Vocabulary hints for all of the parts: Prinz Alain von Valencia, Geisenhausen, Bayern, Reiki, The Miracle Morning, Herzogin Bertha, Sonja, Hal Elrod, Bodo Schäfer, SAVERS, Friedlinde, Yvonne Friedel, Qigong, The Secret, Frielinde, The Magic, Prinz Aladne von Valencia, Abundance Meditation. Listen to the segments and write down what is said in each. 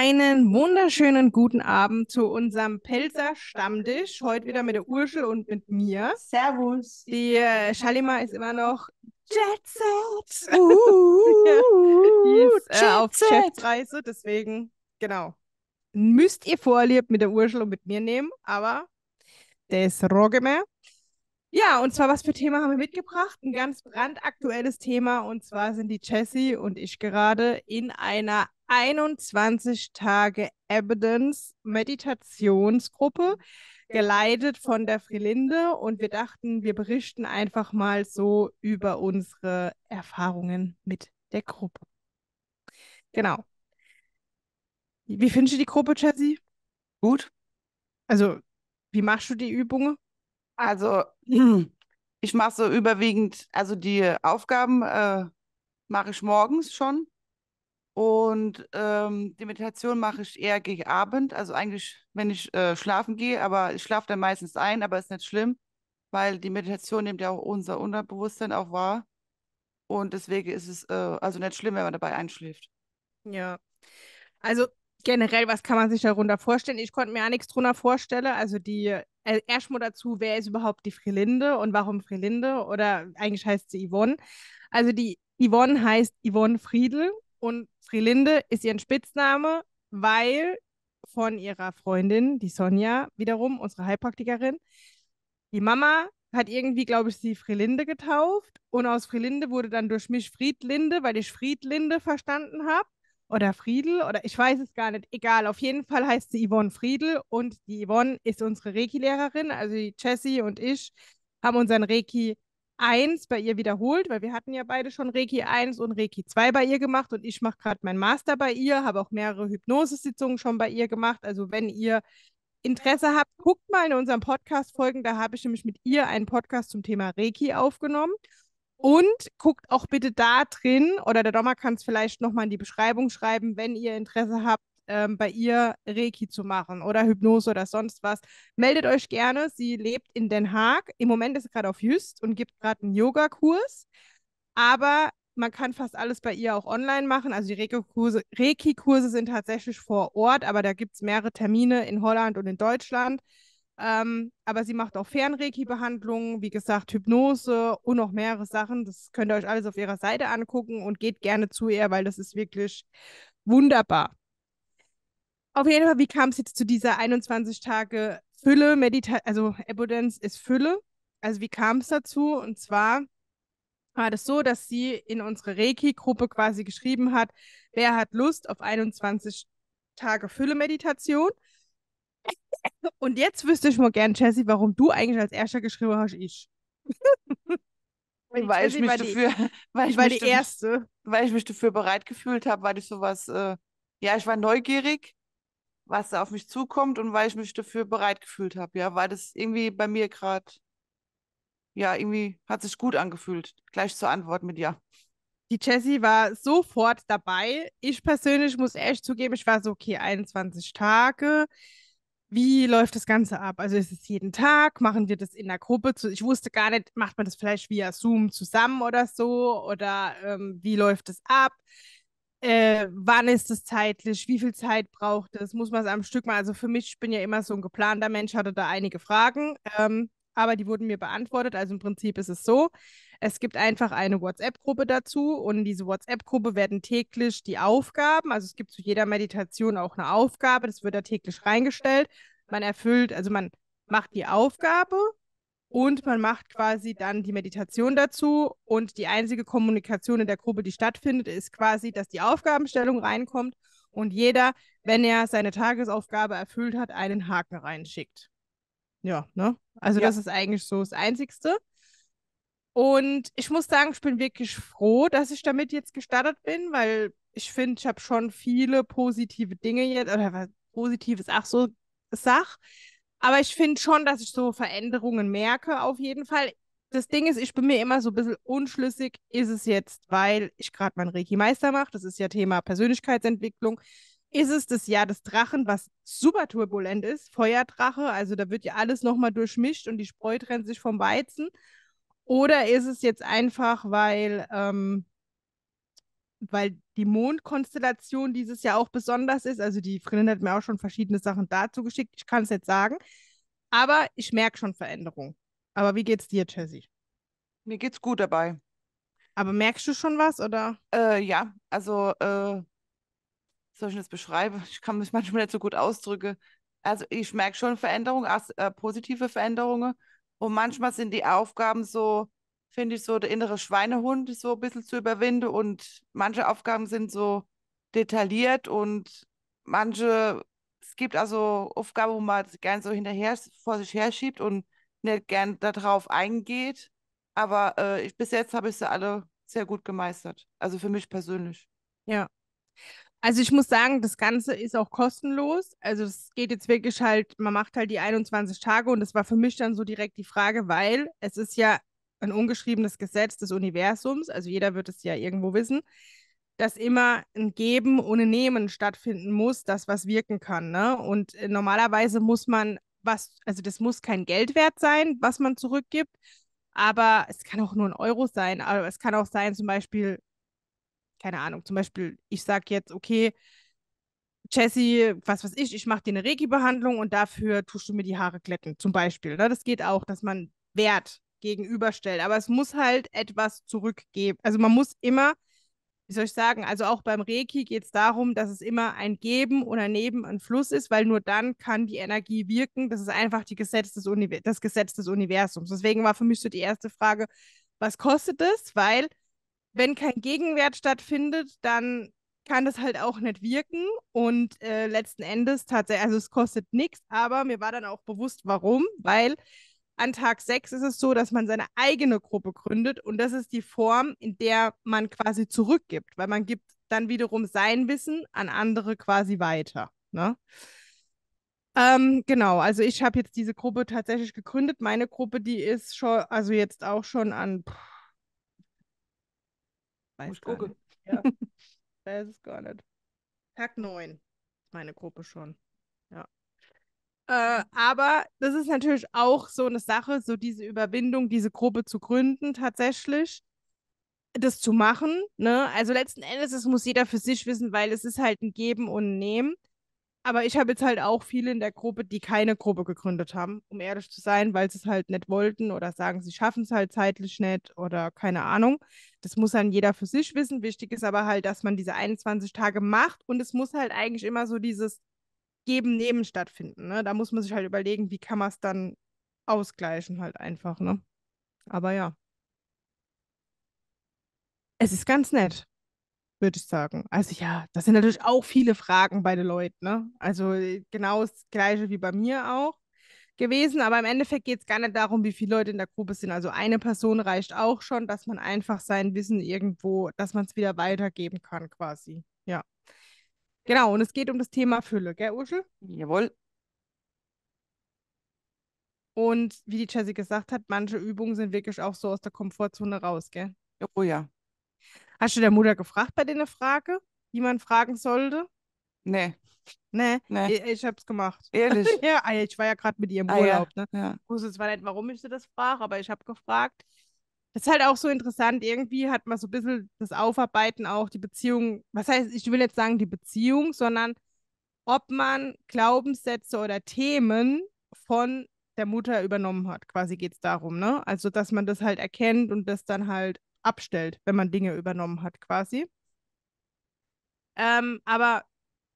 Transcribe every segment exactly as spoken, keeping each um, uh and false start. Einen wunderschönen guten Abend zu unserem Pelzer Stammtisch. Heute wieder mit der Urschel und mit mir. Servus. Die äh, Schalima ist immer noch Jet Set. Uh, die ist äh, Jet auf Chefreise, deswegen, genau. Müsst ihr Vorlieb mit der Urschel und mit mir nehmen, aber das roge mehr. Ja, und zwar, was für Thema haben wir mitgebracht? Ein ganz brandaktuelles Thema, und zwar sind die Jessie und ich gerade in einer einundzwanzig Tage Abundance Meditationsgruppe, geleitet von der Frielinde, und wir dachten, wir berichten einfach mal so über unsere Erfahrungen mit der Gruppe. Genau. Wie findest du die Gruppe, Jessie? Gut. Also, wie machst du die Übungen? Also, ich mache so überwiegend, also die Aufgaben äh, mache ich morgens schon und ähm, die Meditation mache ich eher gegen Abend, also eigentlich, wenn ich äh, schlafen gehe, aber ich schlafe dann meistens ein, aber ist nicht schlimm, weil die Meditation nimmt ja auch unser Unterbewusstsein auch wahr, und deswegen ist es äh, also nicht schlimm, wenn man dabei einschläft. Ja, also generell, was kann man sich darunter vorstellen? Ich konnte mir ja nichts drunter vorstellen, also die... Erstmal dazu, wer ist überhaupt die Frielinde und warum Frielinde? Oder eigentlich heißt sie Yvonne. Also die Yvonne heißt Yvonne Friedel und Frielinde ist ihr Spitzname, weil von ihrer Freundin, die Sonja, wiederum unsere Heilpraktikerin, die Mama hat irgendwie, glaube ich, sie Frielinde getauft, und aus Frielinde wurde dann durch mich Friedlinde, weil ich Friedlinde verstanden habe. Oder Friedel, oder ich weiß es gar nicht, egal. Auf jeden Fall heißt sie Yvonne Friedel, und die Yvonne ist unsere Reiki-Lehrerin. Also die Jessie und ich haben unseren Reiki eins bei ihr wiederholt, weil wir hatten ja beide schon Reiki eins und Reiki zwei bei ihr gemacht, und ich mache gerade meinen Master bei ihr, habe auch mehrere Hypnosesitzungen schon bei ihr gemacht. Also wenn ihr Interesse habt, guckt mal in unseren Podcast-Folgen, da habe ich nämlich mit ihr einen Podcast zum Thema Reiki aufgenommen. Und guckt auch bitte da drin, oder der Dommer kann es vielleicht nochmal in die Beschreibung schreiben, wenn ihr Interesse habt, ähm, bei ihr Reiki zu machen oder Hypnose oder sonst was. Meldet euch gerne, sie lebt in Den Haag. Im Moment ist sie gerade auf Jüst und gibt gerade einen Yoga-Kurs. Aber man kann fast alles bei ihr auch online machen. Also die Reiki-Kurse, Reiki-Kurse sind tatsächlich vor Ort, aber da gibt es mehrere Termine in Holland und in Deutschland. Ähm, aber sie macht auch Fernreiki-Behandlungen, wie gesagt, Hypnose und noch mehrere Sachen. Das könnt ihr euch alles auf ihrer Seite angucken, und geht gerne zu ihr, weil das ist wirklich wunderbar. Auf jeden Fall, wie kam es jetzt zu dieser einundzwanzig Tage Fülle, Medita- also Abundance ist Fülle. Also wie kam es dazu? Und zwar war das so, dass sie in unsere Reiki-Gruppe quasi geschrieben hat, wer hat Lust auf einundzwanzig Tage Fülle-Meditation? Und jetzt wüsste ich mal gern, Jessie, warum du eigentlich als Erster geschrieben hast, ich. Weil ich mich dafür, weil ich mich dafür, weil ich mich dafür bereit gefühlt habe, weil ich sowas, äh, ja, ich war neugierig, was da auf mich zukommt, und weil ich mich dafür bereit gefühlt habe, ja, weil das irgendwie bei mir gerade, ja, irgendwie hat sich gut angefühlt, gleich zur Antwort mit ja. Die Jessie war sofort dabei. Ich persönlich muss echt zugeben, ich war so, okay, einundzwanzig Tage. Wie läuft das Ganze ab? Also ist es jeden Tag? Machen wir das in der Gruppe? Ich wusste gar nicht, macht man das vielleicht via Zoom zusammen oder so? Oder ähm, wie läuft das ab? Äh, wann ist es zeitlich? Wie viel Zeit braucht es? Muss man es am Stück machen? Also für mich, ich bin ja immer so ein geplanter Mensch, hatte da einige Fragen, ähm, aber die wurden mir beantwortet. Also im Prinzip ist es so, es gibt einfach eine WhatsApp-Gruppe dazu, und in diese WhatsApp-Gruppe werden täglich die Aufgaben, also es gibt zu jeder Meditation auch eine Aufgabe, das wird da täglich reingestellt. Man erfüllt, also man macht die Aufgabe und man macht quasi dann die Meditation dazu, und die einzige Kommunikation in der Gruppe, die stattfindet, ist quasi, dass die Aufgabenstellung reinkommt und jeder, wenn er seine Tagesaufgabe erfüllt hat, einen Haken reinschickt. Ja, ne? Also ja. Das ist eigentlich so das Einzigste. Und ich muss sagen, ich bin wirklich froh, dass ich damit jetzt gestartet bin, weil ich finde, ich habe schon viele positive Dinge jetzt, oder was Positives, ach so, Sach. Aber ich finde schon, dass ich so Veränderungen merke, auf jeden Fall. Das Ding ist, ich bin mir immer so ein bisschen unschlüssig, ist es jetzt, weil ich gerade meinen Reiki-Meister mache, das ist ja Thema Persönlichkeitsentwicklung, ist es das Jahr des Drachen, was super turbulent ist, Feuerdrache, also da wird ja alles nochmal durchmischt und die Spreu trennt sich vom Weizen. Oder ist es jetzt einfach, weil ähm, weil die Mondkonstellation dieses Jahr auch besonders ist. Also die Frielinde hat mir auch schon verschiedene Sachen dazu geschickt. Ich kann es jetzt sagen. Aber ich merke schon Veränderungen. Aber wie geht's dir, Jessie? Mir geht's gut dabei. Aber merkst du schon was, oder? Äh, ja, also, äh, soll ich das beschreiben? Ich kann mich manchmal nicht so gut ausdrücken. Also ich merke schon Veränderungen, äh, positive Veränderungen. Und manchmal sind die Aufgaben so, finde ich, so der innere Schweinehund ist so ein bisschen zu überwinden. Und manche Aufgaben sind so detailliert und manche, es gibt also Aufgaben, wo man gern so hinterher vor sich her schiebt und nicht gern darauf eingeht. Aber äh, ich, bis jetzt habe ich sie alle sehr gut gemeistert. Also für mich persönlich. Ja. Also ich muss sagen, das Ganze ist auch kostenlos. Also es geht jetzt wirklich halt, man macht halt die einundzwanzig Tage und das war für mich dann so direkt die Frage, weil es ist ja ein ungeschriebenes Gesetz des Universums, also jeder wird es ja irgendwo wissen, dass immer ein Geben ohne Nehmen stattfinden muss, das was wirken kann, ne? Und normalerweise muss man was, also das muss kein Geld wert sein, was man zurückgibt, aber es kann auch nur ein Euro sein, aber es kann auch sein, zum Beispiel, keine Ahnung, zum Beispiel, ich sage jetzt, okay, Jessie, was weiß ich, ich mache dir eine Reiki-Behandlung und dafür tust du mir die Haare glätten, zum Beispiel. Ne? Das geht auch, dass man Wert gegenüberstellt, aber es muss halt etwas zurückgeben. Also man muss immer, wie soll ich sagen, also auch beim Reiki geht es darum, dass es immer ein Geben oder Neben ein Fluss ist, weil nur dann kann die Energie wirken. Das ist einfach die Gesetz des Univers- das Gesetz des Universums. Deswegen war für mich so die erste Frage, was kostet es? Weil wenn kein Gegenwert stattfindet, dann kann das halt auch nicht wirken und äh, letzten Endes tatsächlich, also es kostet nichts, aber mir war dann auch bewusst, warum, weil an Tag sechs ist es so, dass man seine eigene Gruppe gründet und das ist die Form, in der man quasi zurückgibt, weil man gibt dann wiederum sein Wissen an andere quasi weiter, ne? Ähm, genau, also ich habe jetzt diese Gruppe tatsächlich gegründet, meine Gruppe, die ist schon, also jetzt auch schon an... Weiß ich gucke. Ja. Weiß es gar nicht. Tag neun. Meine Gruppe schon. Ja. Äh, aber das ist natürlich auch so eine Sache, so diese Überwindung, diese Gruppe zu gründen tatsächlich, das zu machen. Ne? Also letzten Endes, das muss jeder für sich wissen, weil es ist halt ein Geben und ein Nehmen. Aber ich habe jetzt halt auch viele in der Gruppe, die keine Gruppe gegründet haben, um ehrlich zu sein, weil sie es halt nicht wollten oder sagen, sie schaffen es halt zeitlich nicht oder keine Ahnung. Das muss dann jeder für sich wissen. Wichtig ist aber halt, dass man diese einundzwanzig Tage macht und es muss halt eigentlich immer so dieses Geben-Nehmen stattfinden. Ne? Da muss man sich halt überlegen, wie kann man es dann ausgleichen halt einfach. Ne? Aber ja. Es ist ganz nett, würde ich sagen. Also ja, das sind natürlich auch viele Fragen bei den Leuten, ne? Also genau das Gleiche wie bei mir auch gewesen, aber im Endeffekt geht es gar nicht darum, wie viele Leute in der Gruppe sind. Also eine Person reicht auch schon, dass man einfach sein Wissen irgendwo, dass man es wieder weitergeben kann quasi, ja. Genau, und es geht um das Thema Fülle, gell, Urschel? Jawohl. Und wie die Jessie gesagt hat, manche Übungen sind wirklich auch so aus der Komfortzone raus, gell? Oh ja. Hast du der Mutter gefragt bei denen eine Frage, die man fragen sollte? Nee. Nee? Nee. Ich, ich hab's gemacht. Ehrlich? Ja, ich war ja gerade mit ihr im ah, Urlaub. Ja. Ne? Ja. Ich wusste zwar nicht, warum ich sie das frage, aber ich habe gefragt. Das ist halt auch so interessant. Irgendwie hat man so ein bisschen das Aufarbeiten auch, die Beziehung. Was heißt, ich will jetzt sagen die Beziehung, sondern ob man Glaubenssätze oder Themen von der Mutter übernommen hat. Quasi geht es darum, ne? Also, dass man das halt erkennt und das dann halt abstellt, wenn man Dinge übernommen hat quasi. Ähm, aber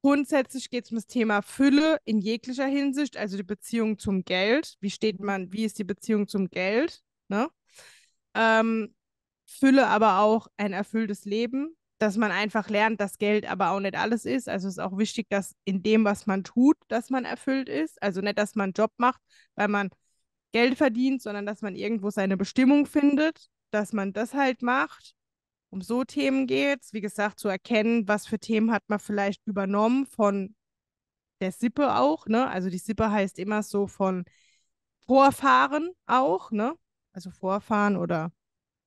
grundsätzlich geht es um das Thema Fülle in jeglicher Hinsicht, also die Beziehung zum Geld. Wie steht man, wie ist die Beziehung zum Geld? Ne? Ähm, Fülle aber auch ein erfülltes Leben, dass man einfach lernt, dass Geld aber auch nicht alles ist. Also es ist auch wichtig, dass in dem, was man tut, dass man erfüllt ist. Also nicht, dass man einen Job macht, weil man Geld verdient, sondern dass man irgendwo seine Bestimmung findet, dass man das halt macht. Um so Themen geht es, wie gesagt, zu erkennen, was für Themen hat man vielleicht übernommen von der Sippe auch, ne? Also die Sippe heißt immer so von Vorfahren auch, ne? Also Vorfahren oder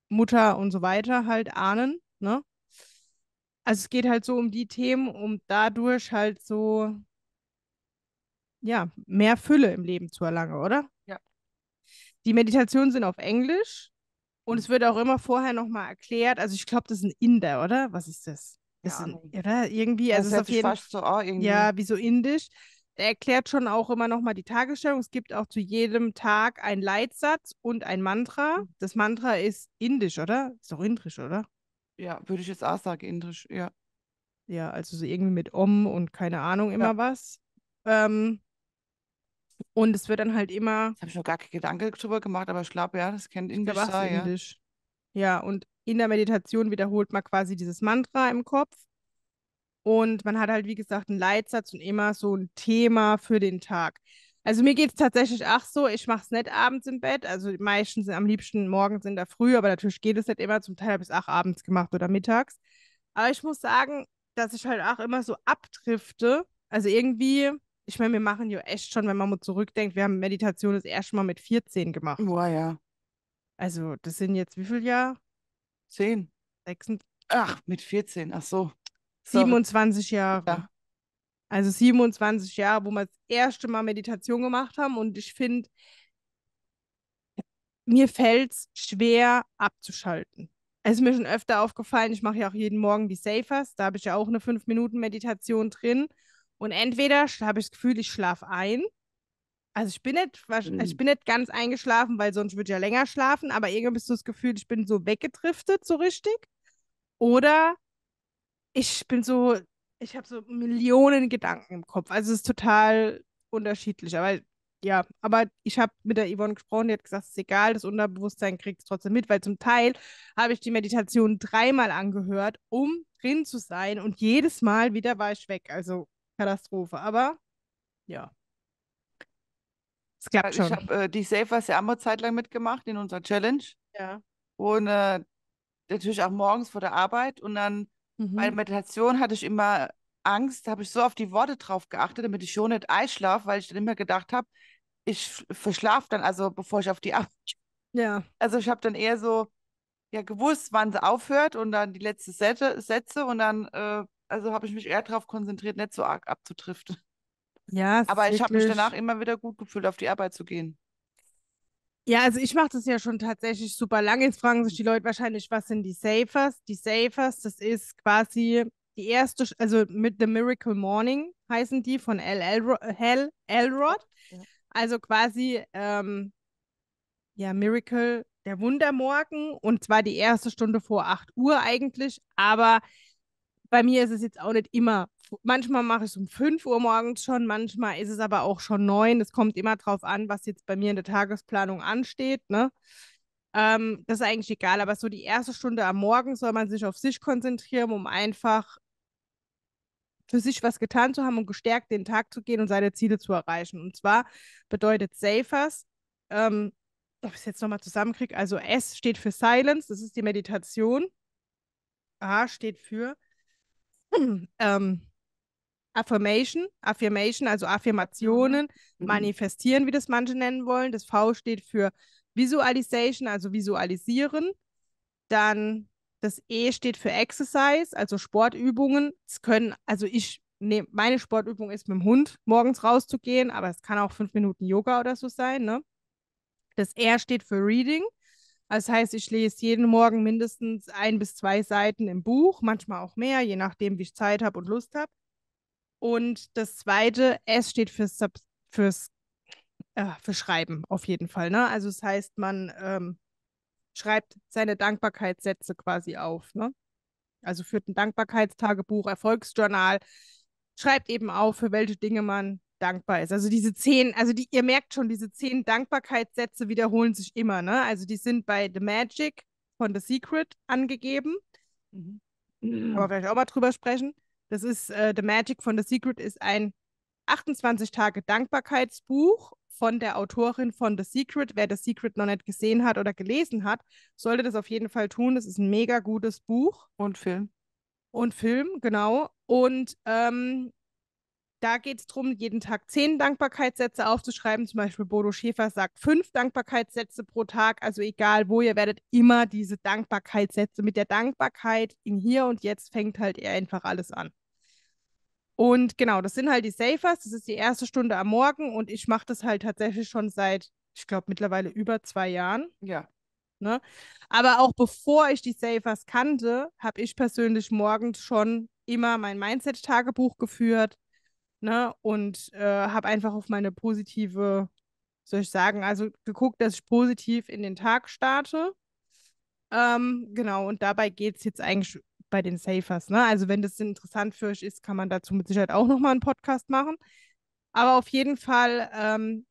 Mutter und so weiter halt ahnen, ne? Also es geht halt so um die Themen, um dadurch halt so, ja, mehr Fülle im Leben zu erlangen, oder? Ja. Die Meditationen sind auf Englisch. Und es wird auch immer vorher nochmal erklärt. Also ich glaube, das ist ein Inder, oder? Was ist das? Das ja, ist ein, oder? Irgendwie, also das ist auf jeden Fall so, oh, irgendwie. Ja, wie so indisch. Er erklärt schon auch immer nochmal die Tagesstellung. Es gibt auch zu jedem Tag einen Leitsatz und ein Mantra. Das Mantra ist indisch, oder? Ist doch indisch, oder? Ja, würde ich jetzt auch sagen, indisch, ja. Ja, also so irgendwie mit Om und keine Ahnung, immer ja. was. Ähm, und es wird dann halt immer... Da habe ich noch gar keine Gedanken drüber gemacht, aber ich glaube, ja, das kennt Indisch. Da, ja. Indisch. Ja, und in der Meditation wiederholt man quasi dieses Mantra im Kopf. Und man hat halt, wie gesagt, einen Leitsatz und immer so ein Thema für den Tag. Also mir geht es tatsächlich auch so, ich mache es nicht abends im Bett. Also meistens am liebsten morgens in der Früh, aber natürlich geht es nicht immer. Zum Teil habe ich es auch abends gemacht oder mittags. Aber ich muss sagen, dass ich halt auch immer so abdrifte. Also irgendwie, ich meine, wir machen ja echt schon, wenn man mal zurückdenkt, wir haben Meditation das erste Mal mit vierzehn gemacht. Boah, ja. Also das sind jetzt wie viel Jahre? Zehn. sechsundzwanzig. Ach, mit vierzehn, ach so. siebenundzwanzig Jahre. Ja. Also siebenundzwanzig Jahre, wo wir das erste Mal Meditation gemacht haben. Und ich finde, mir fällt es schwer abzuschalten. Es ist mir schon öfter aufgefallen, ich mache ja auch jeden Morgen die SAVERS. Da habe ich ja auch eine fünf Minuten Meditation drin. Und entweder habe ich das Gefühl, ich schlafe ein. Also ich bin nicht, mhm. ich bin nicht ganz eingeschlafen, weil sonst würde ich ja länger schlafen. Aber irgendwann bist du das Gefühl, ich bin so weggedriftet, so richtig. Oder... Ich bin so, ich habe so Millionen Gedanken im Kopf. Also es ist total unterschiedlich. Aber ja, aber ich habe mit der Yvonne gesprochen, die hat gesagt, es ist egal, das Unterbewusstsein kriegt es trotzdem mit, weil zum Teil habe ich die Meditation dreimal angehört, um drin zu sein. Und jedes Mal wieder war ich weg. Also Katastrophe. Aber ja. Es klappt schon. Ich habe äh, die SAVERS ja auch mal eine Zeit lang mitgemacht in unserer Challenge. Ja. Und äh, natürlich auch morgens vor der Arbeit und dann. Mhm. Bei der Meditation hatte ich immer Angst, da habe ich so auf die Worte drauf geachtet, damit ich schon nicht einschlafe, weil ich dann immer gedacht habe, ich verschlafe dann, also bevor ich auf die Arbeit. Ja. Also ich habe dann eher so ja, gewusst, wann sie aufhört und dann die letzten Sätze und dann äh, also habe ich mich eher darauf konzentriert, nicht so arg abzudriften. Ja, aber ich habe mich danach immer wieder gut gefühlt, auf die Arbeit zu gehen. Ja, also ich mache das ja schon tatsächlich super lang. Jetzt fragen sich die Leute wahrscheinlich, was sind die SAVERS? Die SAVERS, das ist quasi die erste, also mit The Miracle Morning heißen die von Hal Elrod. Hal Elrod. Ja. Also quasi, ähm, ja, Miracle, der Wundermorgen und zwar die erste Stunde vor acht Uhr eigentlich, aber bei mir ist es jetzt auch nicht immer. Manchmal mache ich es um fünf Uhr morgens schon, manchmal ist es aber auch schon neun. Es kommt immer drauf an, was jetzt bei mir in der Tagesplanung ansteht. Ne? Ähm, das ist eigentlich egal, aber so die erste Stunde am Morgen soll man sich auf sich konzentrieren, um einfach für sich was getan zu haben und gestärkt den Tag zu gehen und seine Ziele zu erreichen. Und zwar bedeutet SAVERS, ähm, ob ich es jetzt nochmal zusammenkriege, also S steht für Silence, das ist die Meditation. A steht für Ähm, Affirmation, Affirmation, also Affirmationen, mhm. manifestieren, wie das manche nennen wollen. Das V steht für Visualization, also visualisieren. Dann das E steht für Exercise, also Sportübungen. Es können, also ich nehme, meine Sportübung ist mit dem Hund morgens rauszugehen, aber es kann auch fünf Minuten Yoga oder so sein. Ne? Das R steht für Reading. Das heißt, ich lese jeden Morgen mindestens ein bis zwei Seiten im Buch, manchmal auch mehr, je nachdem, wie ich Zeit habe und Lust habe. Und das zweite, S steht für, Sub fürs, äh, für Schreiben auf jeden Fall. Ne? Also das heißt, man ähm, schreibt seine Dankbarkeitssätze quasi auf. Ne? Also führt ein Dankbarkeitstagebuch, Erfolgsjournal, schreibt eben auf, für welche Dinge man dankbar ist. Also diese zehn, also die, ihr merkt schon, diese zehn Dankbarkeitssätze wiederholen sich immer, ne? Also die sind bei The Magic von The Secret angegeben. Mhm. Kann man vielleicht auch mal drüber sprechen. Das ist, äh, The Magic von The Secret ist ein achtundzwanzig-Tage-Dankbarkeitsbuch von der Autorin von The Secret. Wer The Secret noch nicht gesehen hat oder gelesen hat, sollte das auf jeden Fall tun. Das ist ein mega gutes Buch. Und Film. Und Film, genau. Und, ähm, da geht es darum, jeden Tag zehn Dankbarkeitssätze aufzuschreiben. Zum Beispiel Bodo Schäfer sagt fünf Dankbarkeitssätze pro Tag. Also egal wo, ihr werdet immer diese Dankbarkeitssätze. Mit der Dankbarkeit in hier und jetzt fängt halt eher einfach alles an. Und genau, das sind halt die SAVERS. Das ist die erste Stunde am Morgen und ich mache das halt tatsächlich schon seit, ich glaube, mittlerweile über zwei Jahren. Ja. Ne? Aber auch bevor ich die Savers kannte, habe ich persönlich morgens schon immer mein Mindset-Tagebuch geführt, ne? Und äh, habe einfach auf meine positive, soll ich sagen, also geguckt, dass ich positiv in den Tag starte. Ähm, genau, und dabei geht es jetzt eigentlich bei den Savers. Ne? Also wenn das interessant für euch ist, kann man dazu mit Sicherheit auch nochmal einen Podcast machen. Aber auf jeden Fall ähm,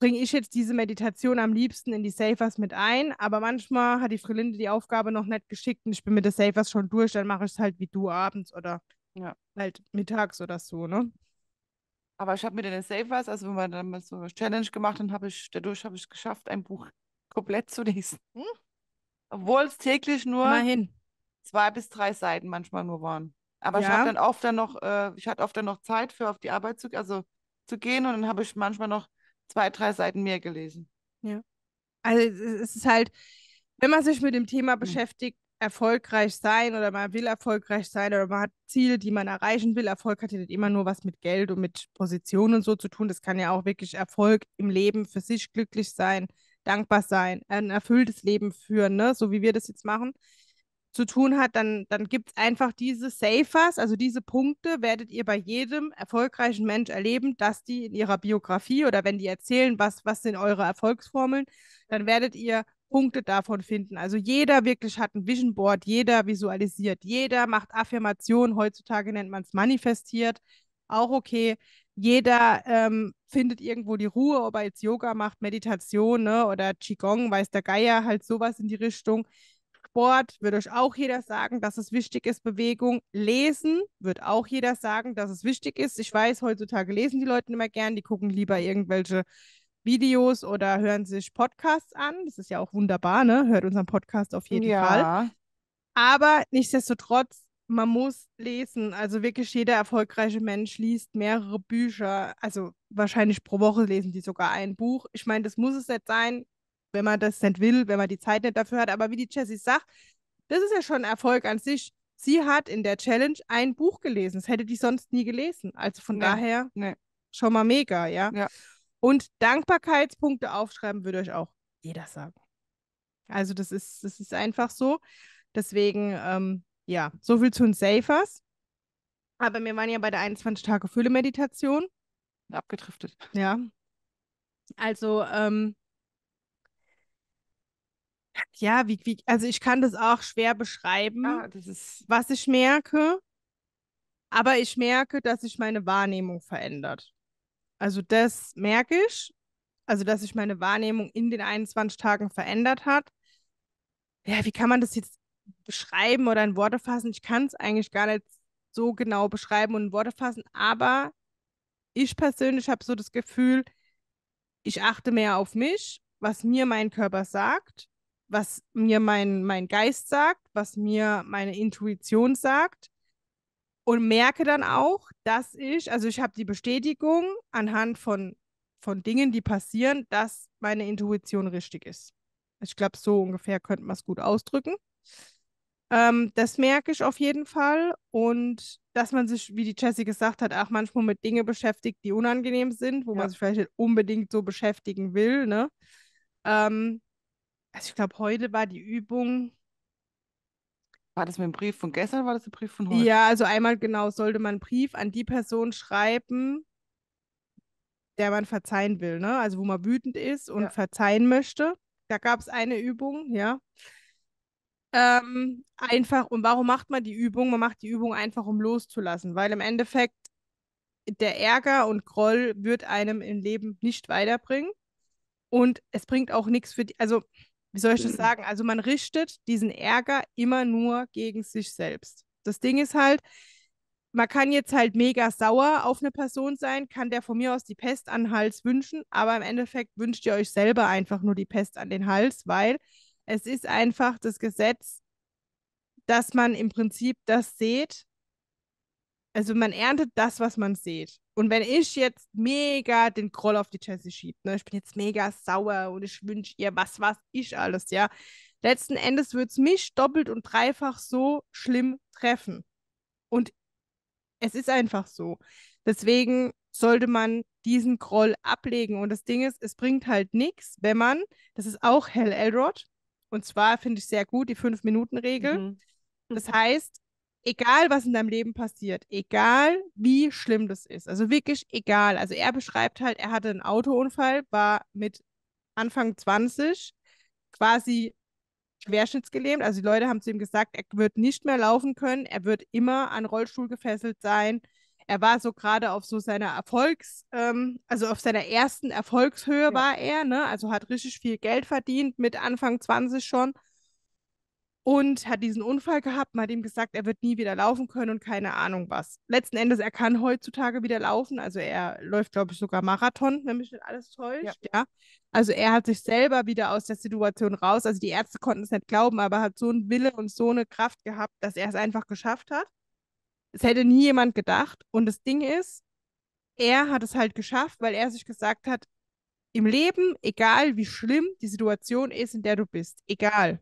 bringe ich jetzt diese Meditation am liebsten in die Savers mit ein, aber manchmal hat die Frielinde die Aufgabe noch nicht geschickt und ich bin mit den Savers schon durch, dann mache ich es halt wie du abends oder ja, halt mittags oder so, ne? Aber ich habe mit den Savers, also wenn man dann mal so eine Challenge gemacht, dann habe ich, dadurch habe ich es geschafft, ein Buch komplett zu lesen. Hm? Obwohl es täglich nur immerhin zwei bis drei Seiten manchmal nur waren. Aber ja, ich habe dann oft dann noch, äh, ich hatte oft dann noch Zeit für auf die Arbeit zu, also, zu gehen und dann habe ich manchmal noch zwei, drei Seiten mehr gelesen. Ja. Also es ist halt, wenn man sich mit dem Thema beschäftigt, erfolgreich sein oder man will erfolgreich sein oder man hat Ziele, die man erreichen will. Erfolg hat ja nicht immer nur was mit Geld und mit Positionen und so zu tun. Das kann ja auch wirklich Erfolg im Leben für sich, glücklich sein, dankbar sein, ein erfülltes Leben führen, ne? So wie wir das jetzt machen, zu tun hat, dann, dann gibt es einfach diese Savers, also diese Punkte werdet ihr bei jedem erfolgreichen Mensch erleben, dass die in ihrer Biografie oder wenn die erzählen, was, was sind eure Erfolgsformeln, dann werdet ihr Punkte davon finden. Also jeder wirklich hat ein Vision Board, jeder visualisiert, jeder macht Affirmationen, heutzutage nennt man es manifestiert, auch okay. Jeder ähm, findet irgendwo die Ruhe, ob er jetzt Yoga macht, Meditation, ne, oder Qigong, weiß der Geier, halt sowas in die Richtung. Sport wird euch auch jeder sagen, dass es wichtig ist, Bewegung. Lesen wird auch jeder sagen, dass es wichtig ist. Ich weiß, heutzutage lesen die Leute nicht mehr gern, die gucken lieber irgendwelche Videos oder hören sich Podcasts an. Das ist ja auch wunderbar, ne? Hört unseren Podcast auf jeden ja. Fall. Aber nichtsdestotrotz, man muss lesen. Also wirklich jeder erfolgreiche Mensch liest mehrere Bücher. Also wahrscheinlich pro Woche lesen die sogar ein Buch. Ich meine, das muss es nicht sein, wenn man das nicht will, wenn man die Zeit nicht dafür hat. Aber wie die Jessie sagt, das ist ja schon ein Erfolg an sich. Sie hat in der Challenge ein Buch gelesen. Das hätte die sonst nie gelesen. Also von nee, daher nee. schon mal mega, ja? ja. Und Dankbarkeitspunkte aufschreiben würde euch auch jeder sagen. Also das ist, das ist einfach so. Deswegen, ähm, ja, so viel zu den Savers. Aber wir waren ja bei der einundzwanzig Tage Fülle Meditation. Abgedriftet. Ja. Also, ähm, Ja, wie, wie, also ich kann das auch schwer beschreiben, ja, das ist... was ich merke, aber ich merke, dass sich meine Wahrnehmung verändert. Also das merke ich, also dass sich meine Wahrnehmung in den einundzwanzig Tagen verändert hat. Ja, wie kann man das jetzt beschreiben oder in Worte fassen? Ich kann es eigentlich gar nicht so genau beschreiben und in Worte fassen, aber ich persönlich habe so das Gefühl, ich achte mehr auf mich, was mir mein Körper sagt, was mir mein, mein Geist sagt, was mir meine Intuition sagt und merke dann auch, dass ich, also ich habe die Bestätigung anhand von, von Dingen, die passieren, dass meine Intuition richtig ist. Ich glaube, so ungefähr könnte man es gut ausdrücken. Ähm, das merke ich auf jeden Fall und dass man sich, wie die Jessie gesagt hat, auch manchmal mit Dingen beschäftigt, die unangenehm sind, wo ja. man sich vielleicht nicht unbedingt so beschäftigen will, ne? Ähm, Also ich glaube, heute war die Übung... War das mit dem Brief von gestern, war das der Brief von heute? Ja, also einmal genau, sollte man einen Brief an die Person schreiben, der man verzeihen will, ne? Also wo man wütend ist und ja. verzeihen möchte. Da gab es eine Übung, ja. Ähm, einfach, und warum macht man die Übung? Man macht die Übung einfach, um loszulassen, weil im Endeffekt der Ärger und Groll wird einem im Leben nicht weiterbringen. Und es bringt auch nichts für die... Also, wie soll ich das sagen? Also man richtet diesen Ärger immer nur gegen sich selbst. Das Ding ist halt, man kann jetzt halt mega sauer auf eine Person sein, kann der von mir aus die Pest an den Hals wünschen, aber im Endeffekt wünscht ihr euch selber einfach nur die Pest an den Hals, weil es ist einfach das Gesetz, dass man im Prinzip das sät, also man erntet das, was man sät. Und wenn ich jetzt mega den Groll auf die Jessie schiebe, ne, ich bin jetzt mega sauer und ich wünsche ihr was, was ich alles, ja. Letzten Endes wird es mich doppelt und dreifach so schlimm treffen. Und es ist einfach so. Deswegen sollte man diesen Groll ablegen. Und das Ding ist, es bringt halt nichts, wenn man, das ist auch Hal Elrod, Und zwar finde ich sehr gut die fünf Minuten Regel. Mhm. Das heißt, egal was in deinem Leben passiert, egal wie schlimm das ist, also wirklich egal. Also er beschreibt halt, er hatte einen Autounfall, war mit Anfang zwanzig quasi querschnittsgelähmt. Also die Leute haben zu ihm gesagt, er wird nicht mehr laufen können, er wird immer an Rollstuhl gefesselt sein. Er war so gerade auf so seiner Erfolgs, ähm, also auf seiner ersten Erfolgshöhe ja. war er, ne? Also hat richtig viel Geld verdient mit Anfang zwanzig schon und hat diesen Unfall gehabt. Man hat ihm gesagt, er wird nie wieder laufen können und keine Ahnung was. Letzten Endes, er kann heutzutage wieder laufen, also er läuft, glaube ich, sogar Marathon, wenn mich nicht alles täuscht. Ja. Ja. Also er hat sich selber wieder aus der Situation raus, also die Ärzte konnten es nicht glauben, aber hat so einen Wille und so eine Kraft gehabt, dass er es einfach geschafft hat. Es hätte nie jemand gedacht. Und das Ding ist, er hat es halt geschafft, weil er sich gesagt hat, im Leben, egal wie schlimm die Situation ist, in der du bist, egal.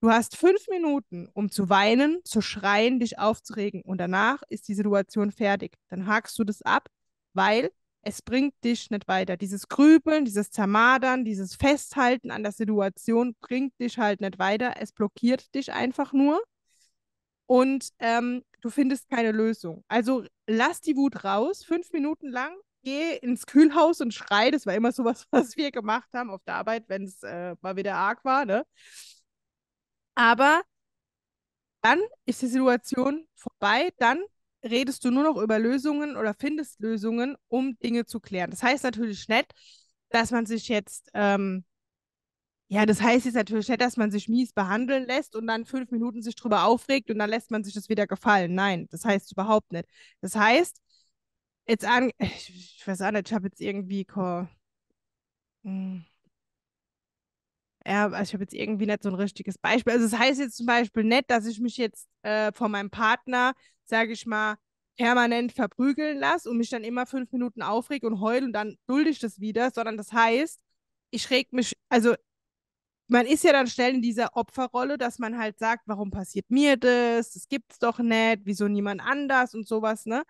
Du hast fünf Minuten, um zu weinen, zu schreien, dich aufzuregen. Und danach ist die Situation fertig. Dann hakst du das ab, weil es bringt dich nicht weiter. Dieses Grübeln, dieses Zermadern, dieses Festhalten an der Situation bringt dich halt nicht weiter. Es blockiert dich einfach nur. Und ähm, du findest keine Lösung. Also lass die Wut raus, fünf Minuten lang, geh ins Kühlhaus und schrei. Das war immer sowas, was wir gemacht haben auf der Arbeit, wenn es äh, mal wieder arg war, ne? Aber dann ist die Situation vorbei, dann redest du nur noch über Lösungen oder findest Lösungen, um Dinge zu klären. Das heißt natürlich nicht, dass man sich jetzt... Ähm, Ja, das heißt jetzt natürlich nicht, dass man sich mies behandeln lässt und dann fünf Minuten sich drüber aufregt und dann lässt man sich das wieder gefallen. Nein, das heißt überhaupt nicht. Das heißt, jetzt an, ich, ich weiß auch nicht, ich habe jetzt irgendwie, ja, also ich habe jetzt irgendwie nicht so ein richtiges Beispiel. Also das heißt jetzt zum Beispiel nicht, dass ich mich jetzt äh, von meinem Partner, sage ich mal, permanent verprügeln lasse und mich dann immer fünf Minuten aufreg und heul und dann dulde ich das wieder, sondern das heißt, ich reg mich, also man ist ja dann schnell in dieser Opferrolle, dass man halt sagt, warum passiert mir das? Das gibt's doch nicht. Wieso niemand anders und sowas, ne?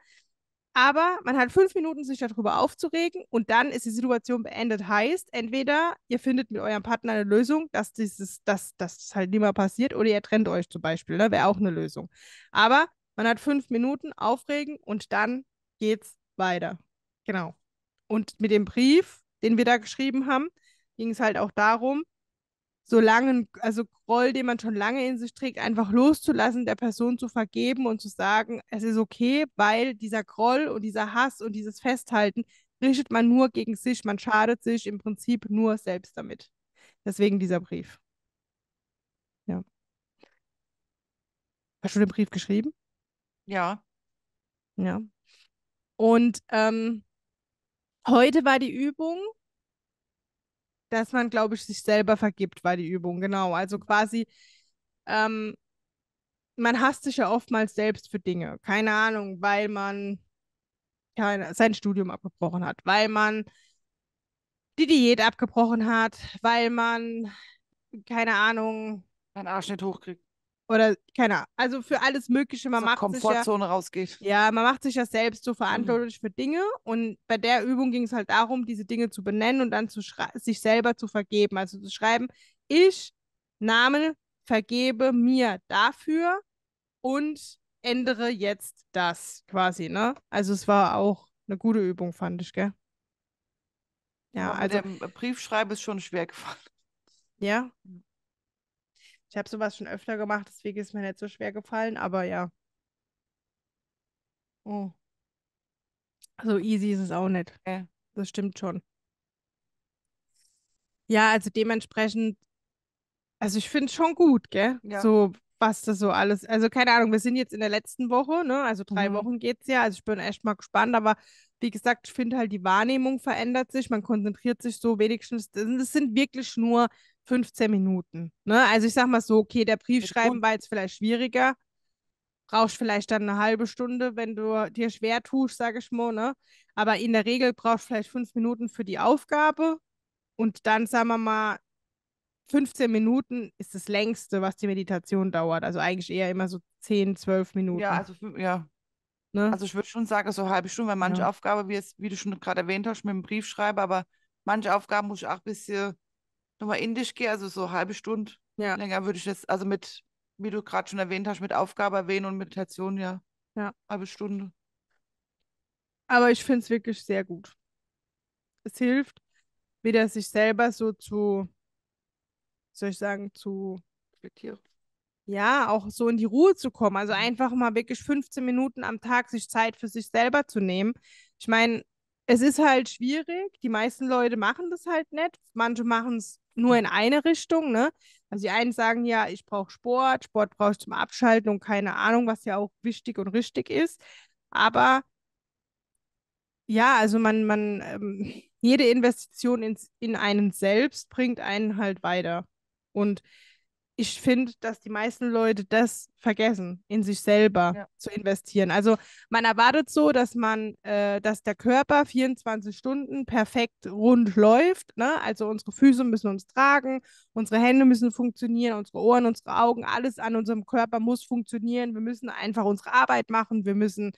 Aber man hat fünf Minuten, sich darüber aufzuregen und dann ist die Situation beendet. Heißt, entweder ihr findet mit eurem Partner eine Lösung, dass dieses, dass, dass das halt nicht mehr passiert, oder ihr trennt euch zum Beispiel, ne? Wäre auch eine Lösung. Aber man hat fünf Minuten aufregen und dann geht's weiter. Genau. Und mit dem Brief, den wir da geschrieben haben, ging es halt auch darum, so langen, also Groll, den man schon lange in sich trägt, einfach loszulassen, der Person zu vergeben und zu sagen, es ist okay, weil dieser Groll und dieser Hass und dieses Festhalten richtet man nur gegen sich, man schadet sich im Prinzip nur selbst damit. Deswegen dieser Brief. Ja. Hast du den Brief geschrieben? Ja. Ja. Und ähm, heute war die Übung, dass man, glaube ich, sich selber vergibt, war die Übung, genau. Also quasi, ähm, man hasst sich ja oftmals selbst für Dinge. Keine Ahnung, weil man ja, sein Studium abgebrochen hat, weil man die Diät abgebrochen hat, weil man, keine Ahnung, einen Arsch nicht hochkriegt. Oder, keine Ahnung, also für alles Mögliche, man macht sich ja... Komfortzone rausgeht. Ja, man macht sich ja selbst so verantwortlich mhm. für Dinge und bei der Übung ging es halt darum, diese Dinge zu benennen und dann zu sich selber zu vergeben, also zu schreiben, ich, Name, vergebe mir dafür und ändere jetzt das quasi, ne? Also es war auch eine gute Übung, fand ich, gell? Ja, ja also... Der Briefschreiben ist schon schwer gefallen. Ja, ich habe sowas schon öfter gemacht, deswegen ist mir nicht so schwer gefallen, aber ja. Oh. So easy ist es auch nicht. Okay. Das stimmt schon. Ja, also dementsprechend, also ich finde es schon gut, gell? Ja. So, was das so alles, also keine Ahnung, wir sind jetzt in der letzten Woche, ne? Also drei mhm. Wochen geht's ja, also ich bin echt mal gespannt, aber wie gesagt, ich finde halt, die Wahrnehmung verändert sich, man konzentriert sich so wenigstens, das sind wirklich nur fünfzehn Minuten. Ne? Also ich sag mal so, okay, der Brief schreiben war jetzt vielleicht schwieriger. Brauchst vielleicht dann eine halbe Stunde, wenn du dir schwer tust, sage ich mal. Ne? Aber in der Regel brauchst du vielleicht fünf Minuten für die Aufgabe. Und dann, sagen wir mal, fünfzehn Minuten ist das längste, was die Meditation dauert. Also eigentlich eher immer so zehn, zwölf Minuten. Ja, also, ja. Ne? Also ich würde schon sagen, so eine halbe Stunde, weil manche ja. Aufgabe, wie, es, wie du schon gerade erwähnt hast, mit dem Brief schreibe, aber manche Aufgaben muss ich auch ein bisschen nochmal in dich gehe, also so eine halbe Stunde. Ja. Länger würde ich das, also mit, wie du gerade schon erwähnt hast, mit Aufgabe erwähnen und Meditation, ja. Ja. Halbe Stunde. Aber ich finde es wirklich sehr gut. Es hilft, wieder sich selber so zu, soll ich sagen, zu reflektieren. Ja, auch so in die Ruhe zu kommen. Also einfach mal wirklich fünfzehn Minuten am Tag sich Zeit für sich selber zu nehmen. Ich meine, es ist halt schwierig. Die meisten Leute machen das halt nicht. Manche machen es nur in eine Richtung, ne? Also die einen sagen ja, ich brauche Sport. Sport brauche ich zum Abschalten und keine Ahnung, was ja auch wichtig und richtig ist. Aber ja, also man, man ähm, jede Investition ins, in einen selbst bringt einen halt weiter. Und ich finde, dass die meisten Leute das vergessen, in sich selber ja. zu investieren. Also man erwartet so, dass man, äh, dass der Körper vierundzwanzig Stunden perfekt rund läuft, ne? Also unsere Füße müssen uns tragen, unsere Hände müssen funktionieren, unsere Ohren, unsere Augen, alles an unserem Körper muss funktionieren. Wir müssen einfach unsere Arbeit machen, wir müssen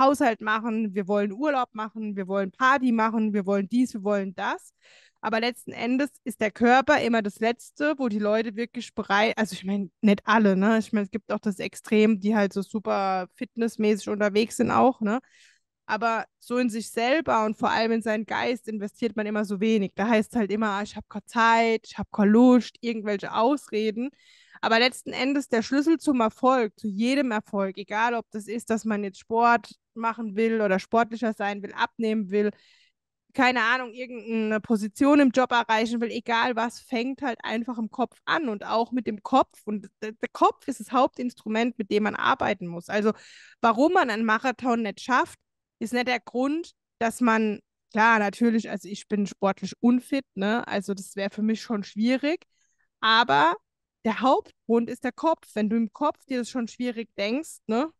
Haushalt machen, wir wollen Urlaub machen, wir wollen Party machen, wir wollen dies, wir wollen das. Aber letzten Endes ist der Körper immer das Letzte, wo die Leute wirklich bereit, also ich meine, nicht alle, ne? Ich meine, es gibt auch das Extrem, die halt so super fitnessmäßig unterwegs sind auch, ne? Aber so in sich selber und vor allem in seinen Geist investiert man immer so wenig. Da heißt es halt immer, ich habe keine Zeit, ich habe keine Lust, irgendwelche Ausreden. Aber letzten Endes der Schlüssel zum Erfolg, zu jedem Erfolg, egal ob das ist, dass man jetzt Sport machen will oder sportlicher sein will, abnehmen will, keine Ahnung, irgendeine Position im Job erreichen will, egal was, fängt halt einfach im Kopf an und auch mit dem Kopf. Und der Kopf ist das Hauptinstrument, mit dem man arbeiten muss. Also warum man einen Marathon nicht schafft, ist nicht der Grund, dass man, klar, natürlich, also ich bin sportlich unfit, ne? Also das wäre für mich schon schwierig, aber der Hauptgrund ist der Kopf. Wenn du im Kopf dir das schon schwierig denkst, ne,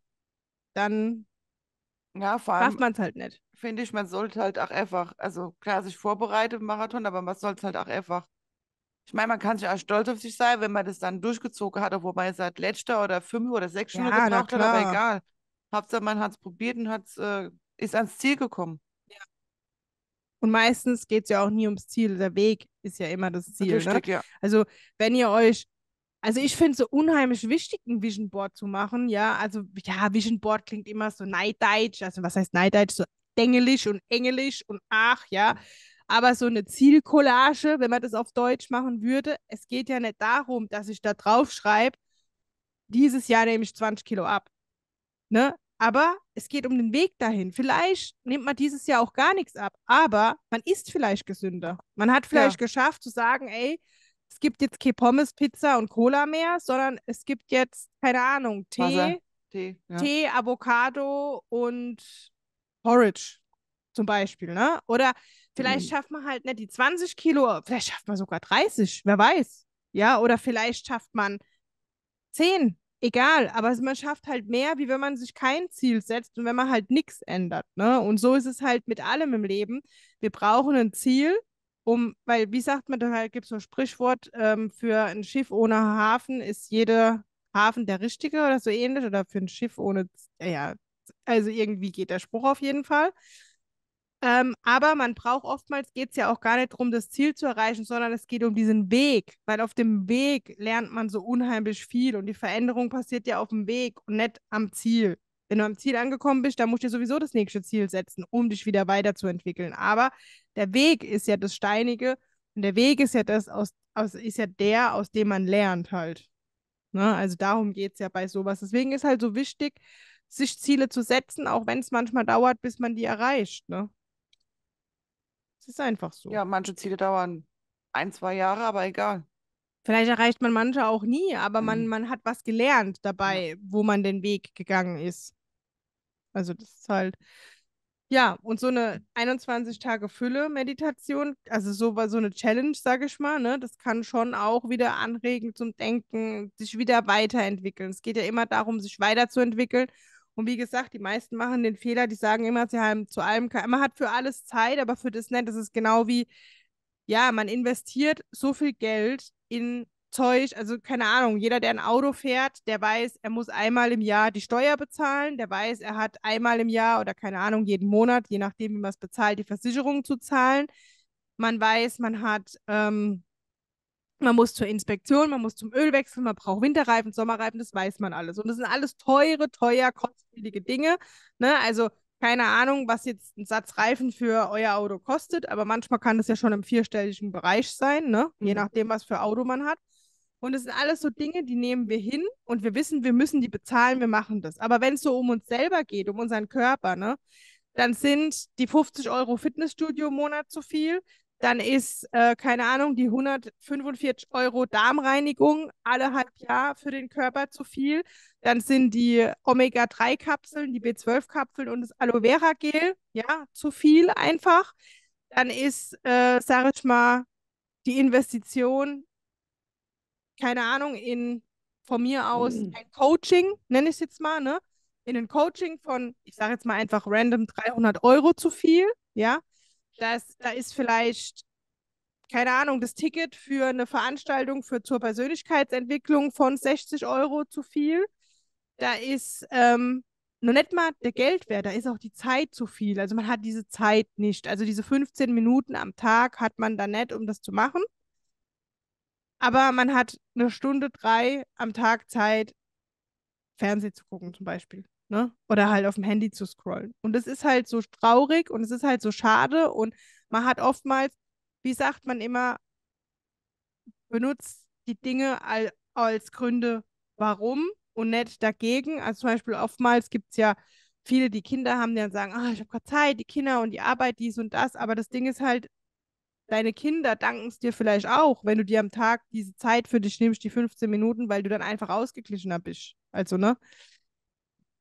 dann ja, vor allem macht man es halt nicht. Finde ich, man sollte halt auch einfach, also klar, sich vorbereitet im Marathon, aber man sollte es halt auch einfach, ich meine, man kann sich auch stolz auf sich sein, wenn man das dann durchgezogen hat, obwohl man jetzt seit letzter oder fünf oder sechs Stunden ja, gebraucht hat, aber egal. Hauptsache, man hat es probiert und hat's, äh, ist ans Ziel gekommen. Ja. Und meistens geht es ja auch nie ums Ziel, der Weg ist ja immer das Ziel. Richtig, ne? Ja. Also wenn ihr euch Also ich finde es so unheimlich wichtig, ein Vision Board zu machen, ja, also, ja, Vision Board klingt immer so neideitsch, also was heißt neideitsch, so dengelisch und engelisch und ach, ja, aber so eine Zielcollage, wenn man das auf Deutsch machen würde, es geht ja nicht darum, dass ich da drauf schreibe, dieses Jahr nehme ich zwanzig Kilo ab, ne, aber es geht um den Weg dahin, vielleicht nimmt man dieses Jahr auch gar nichts ab, aber man ist vielleicht gesünder, man hat vielleicht ja. geschafft zu sagen, ey, es gibt jetzt keine Pommes, Pizza und Cola mehr, sondern es gibt jetzt, keine Ahnung, Tee, Wasser, Tee, ja. Tee, Avocado und Porridge zum Beispiel, ne? Oder vielleicht mhm. schafft man halt nicht die zwanzig Kilo, vielleicht schafft man sogar dreißig, wer weiß. Ja, oder vielleicht schafft man zehn, egal. Aber man schafft halt mehr, wie wenn man sich kein Ziel setzt und wenn man halt nichts ändert, ne? Und so ist es halt mit allem im Leben. Wir brauchen ein Ziel, Um, weil, wie sagt man, da gibt es so ein Sprichwort, ähm, für ein Schiff ohne Hafen ist jeder Hafen der richtige oder so ähnlich, oder für ein Schiff ohne, ja, also irgendwie geht der Spruch auf jeden Fall. Ähm, aber man braucht oftmals, geht es ja auch gar nicht darum, das Ziel zu erreichen, sondern es geht um diesen Weg, weil auf dem Weg lernt man so unheimlich viel und die Veränderung passiert ja auf dem Weg und nicht am Ziel. Wenn du am Ziel angekommen bist, dann musst du dir sowieso das nächste Ziel setzen, um dich wieder weiterzuentwickeln. Aber der Weg ist ja das Steinige und der Weg ist ja das aus, aus ist ja der, aus dem man lernt halt. Ne? Also darum geht es ja bei sowas. Deswegen ist halt so wichtig, sich Ziele zu setzen, auch wenn es manchmal dauert, bis man die erreicht. Ne? Es ist einfach so. Ja, manche Ziele dauern ein, zwei Jahre, aber egal. Vielleicht erreicht man manche auch nie, aber mhm. man, man hat was gelernt dabei, wo man den Weg gegangen ist. Also das ist halt, ja, und so eine einundzwanzig Tage Fülle Meditation, also so, so eine Challenge, sage ich mal, ne, das kann schon auch wieder anregen zum Denken, sich wieder weiterentwickeln. Es geht ja immer darum, sich weiterzuentwickeln. Und wie gesagt, die meisten machen den Fehler, die sagen immer, sie haben zu allem, man hat für alles Zeit, aber für das nicht. Das ist genau wie, ja, man investiert so viel Geld in Zeug, also keine Ahnung, jeder, der ein Auto fährt, der weiß, er muss einmal im Jahr die Steuer bezahlen, der weiß, er hat einmal im Jahr oder keine Ahnung, jeden Monat, je nachdem, wie man es bezahlt, die Versicherung zu zahlen. Man weiß, man hat ähm, Man muss zur Inspektion, man muss zum Ölwechsel, man braucht Winterreifen, Sommerreifen, das weiß man alles. Und das sind alles teure, teuer, kostspielige Dinge. Ne? Also keine Ahnung, was jetzt ein Satz Reifen für euer Auto kostet, aber manchmal kann das ja schon im vierstelligen Bereich sein, ne? Je nachdem, was für Auto man hat. Und es sind alles so Dinge, die nehmen wir hin und wir wissen, wir müssen die bezahlen, wir machen das. Aber wenn es so um uns selber geht, um unseren Körper, ne, dann sind die fünfzig Euro Fitnessstudio im Monat zu viel, dann ist, äh, keine Ahnung, die hundertfünfundvierzig Euro Darmreinigung alle halb Jahr für den Körper zu viel, dann sind die Omega drei Kapseln, die B zwölf Kapseln und das Aloe Vera Gel, ja, zu viel einfach. Dann ist, äh, sag ich mal, die Investition, keine Ahnung, in, von mir aus, mhm. ein Coaching, nenne ich es jetzt mal, ne? In ein Coaching von, ich sage jetzt mal einfach random dreihundert Euro zu viel, ja? Das, da ist vielleicht, keine Ahnung, das Ticket für eine Veranstaltung für, zur Persönlichkeitsentwicklung von sechzig Euro zu viel. Da ist ähm, nur nicht mal der Geldwert, da ist auch die Zeit zu viel. Also man hat diese Zeit nicht. Also diese fünfzehn Minuten am Tag hat man da nicht, um das zu machen. Aber man hat eine Stunde, drei am Tag Zeit, Fernsehen zu gucken zum Beispiel, ne? Oder halt auf dem Handy zu scrollen. Und es ist halt so traurig und es ist halt so schade. Und man hat oftmals, wie sagt man immer, benutzt die Dinge als, als Gründe, warum und nicht dagegen. Also zum Beispiel oftmals gibt es ja viele, die Kinder haben, die dann sagen, ah, ich habe gerade Zeit, die Kinder und die Arbeit, dies und das. Aber das Ding ist halt, deine Kinder danken es dir vielleicht auch, wenn du dir am Tag diese Zeit für dich nimmst, die fünfzehn Minuten, weil du dann einfach ausgeglichener bist. Also, ne?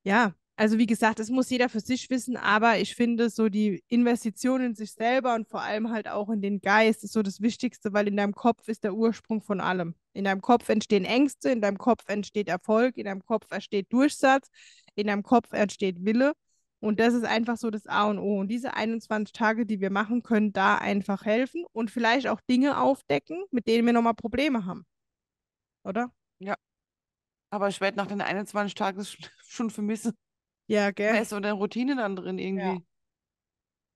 Ja, also wie gesagt, das muss jeder für sich wissen, aber ich finde so die Investition in sich selber und vor allem halt auch in den Geist ist so das Wichtigste, weil in deinem Kopf ist der Ursprung von allem. In deinem Kopf entstehen Ängste, in deinem Kopf entsteht Erfolg, in deinem Kopf entsteht Durchsatz, in deinem Kopf entsteht Wille. Und das ist einfach so das A und O. Und diese einundzwanzig Tage, die wir machen, können da einfach helfen und vielleicht auch Dinge aufdecken, mit denen wir nochmal Probleme haben. Oder? Ja. Aber ich werde nach den einundzwanzig Tagen schon vermissen. Ja, gell? Man ist so eine Routine dann drin irgendwie. Ja.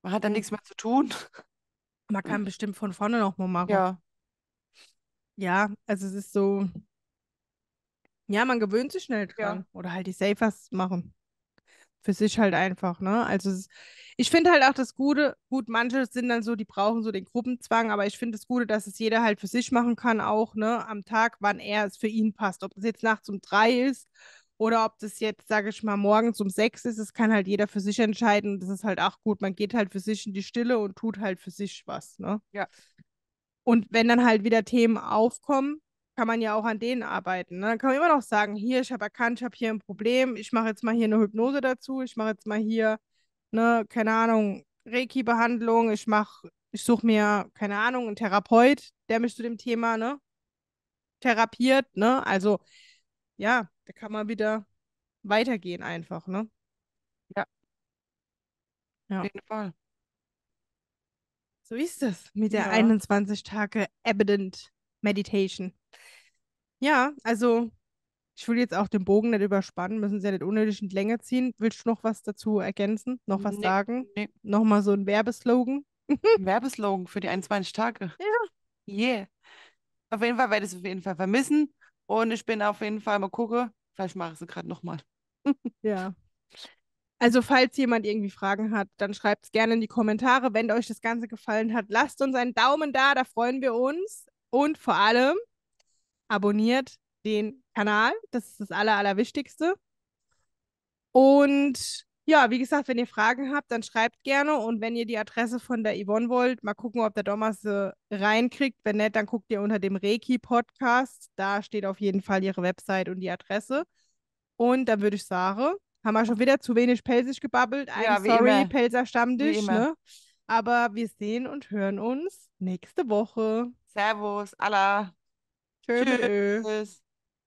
Man hat dann nichts mehr zu tun. Man kann bestimmt von vorne nochmal machen. Ja. Ja, also es ist so, ja, man gewöhnt sich schnell dran. Ja. Oder halt die Savers machen. Für sich halt einfach, ne? Also es, ich finde halt auch das Gute, gut, manche sind dann so, die brauchen so den Gruppenzwang, aber ich finde das Gute, dass es jeder halt für sich machen kann auch, ne? Am Tag, wann er es für ihn passt. Ob das jetzt nachts um drei ist oder ob das jetzt, sage ich mal, morgens um sechs ist, das kann halt jeder für sich entscheiden. Das ist halt auch gut. Man geht halt für sich in die Stille und tut halt für sich was, ne? Ja. Und wenn dann halt wieder Themen aufkommen, kann man ja auch an denen arbeiten. Ne? Dann kann man immer noch sagen, hier, ich habe erkannt, ich habe hier ein Problem, ich mache jetzt mal hier eine Hypnose dazu, ich mache jetzt mal hier, ne, keine Ahnung, Reiki-Behandlung, ich mache, ich suche mir, keine Ahnung, einen Therapeut, der mich zu dem Thema, ne, therapiert, ne? Also, ja, da kann man wieder weitergehen einfach, ne? Ja. Ja. Auf jeden Fall. So ist es mit der ja. einundzwanzig Tage Abundant Meditation. Ja, also ich will jetzt auch den Bogen nicht überspannen, müssen Sie ja nicht unnötig in die Länge ziehen. Willst du noch was dazu ergänzen? Noch was nee, sagen? Nee. Nochmal so ein Werbeslogan? Ein Werbeslogan für die einundzwanzig Tage. Ja. Yeah. Auf jeden Fall werde ich es auf jeden Fall vermissen und ich bin auf jeden Fall mal gucke, vielleicht mache ich sie gerade nochmal. Ja. Also falls jemand irgendwie Fragen hat, dann schreibt es gerne in die Kommentare. Wenn euch das Ganze gefallen hat, lasst uns einen Daumen da, da freuen wir uns. Und vor allem abonniert den Kanal. Das ist das Aller, Allerwichtigste. Und ja, wie gesagt, wenn ihr Fragen habt, dann schreibt gerne. Und wenn ihr die Adresse von der Yvonne wollt, mal gucken, ob der Thomas sie reinkriegt. Wenn nicht, dann guckt ihr unter dem Reiki-Podcast. Da steht auf jeden Fall ihre Website und die Adresse. Und dann würde ich sagen, haben wir schon wieder zu wenig pelzig gebabbelt. I'm ja, sorry, Pelzer-Stammtisch. Ne? Aber wir sehen und hören uns nächste Woche. Servus, Allah. Tschüss. Tschüss.